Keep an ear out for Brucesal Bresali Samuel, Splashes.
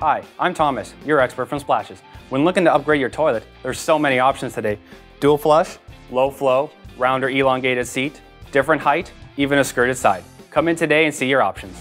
Hi, I'm Thomas, your expert from Splashes. When looking to upgrade your toilet, there's so many options today. Dual flush, low flow, round or elongated seat, different height, even a skirted side. Come in today and see your options.